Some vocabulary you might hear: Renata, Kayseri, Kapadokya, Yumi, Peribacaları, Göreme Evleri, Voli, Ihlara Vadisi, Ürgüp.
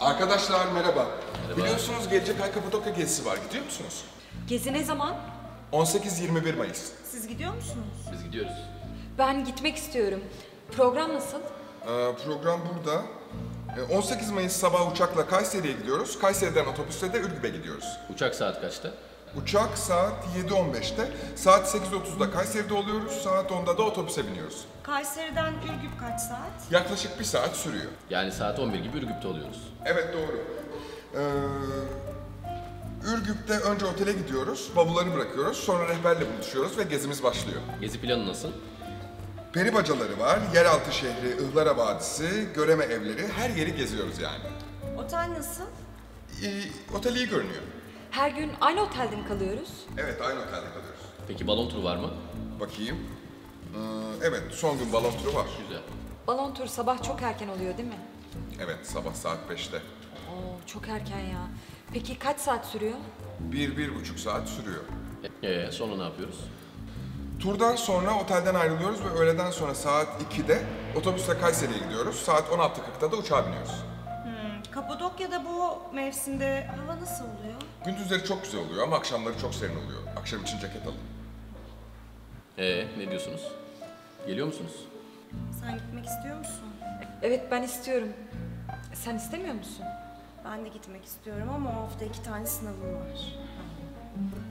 Arkadaşlar merhaba. Biliyorsunuz gelecek ay Kapadokya gezisi var. Gidiyor musunuz? Gezi ne zaman? 18-21 Mayıs. Siz gidiyor musunuz? Biz gidiyoruz. Ben gitmek istiyorum. Program nasıl? Program burada. 18 Mayıs sabah uçakla Kayseri'ye gidiyoruz. Kayseri'den otobüsle de Ürgüp'e gidiyoruz. Uçak saat kaçta? Uçak saat 7:15'te. Saat 8:30'da Kayseri'de oluyoruz. Saat 10'da da otobüse biniyoruz. Kayseri'den Ürgüp kaç saat? Yaklaşık 1 saat sürüyor. Yani saat 11 gibi Ürgüp'te oluyoruz. Evet doğru. Ürgüp'te önce otele gidiyoruz, bavulları bırakıyoruz, sonra rehberle buluşuyoruz ve gezimiz başlıyor. Gezi planı nasıl? Peribacaları var, yeraltı şehri, Ihlara Vadisi, Göreme Evleri, her yeri geziyoruz yani. Otel nasıl? Otel iyi görünüyor. Her gün aynı otelde mi kalıyoruz? Evet, aynı otelde kalıyoruz. Peki balon turu var mı? Bakayım. Evet, son gün balon turu var. Güzel. Balon turu sabah çok erken oluyor değil mi? Evet, sabah saat 5'te. Oo, çok erken ya. Peki kaç saat sürüyor? 1-1,5 saat sürüyor. Sonra ne yapıyoruz? Turdan sonra otelden ayrılıyoruz ve öğleden sonra saat 2'de otobüsle Kayseri'ye gidiyoruz. Saat 16:40'da da uçağa biniyoruz. Kapadokya'da bu mevsimde hava nasıl oluyor? Gündüzleri çok güzel oluyor ama akşamları çok serin oluyor. Akşam için ceket alın. Ne diyorsunuz? Geliyor musunuz? Sen gitmek istiyor musun? Evet, ben istiyorum. Sen istemiyor musun? Ben de gitmek istiyorum ama o hafta 2 tane sınavım var.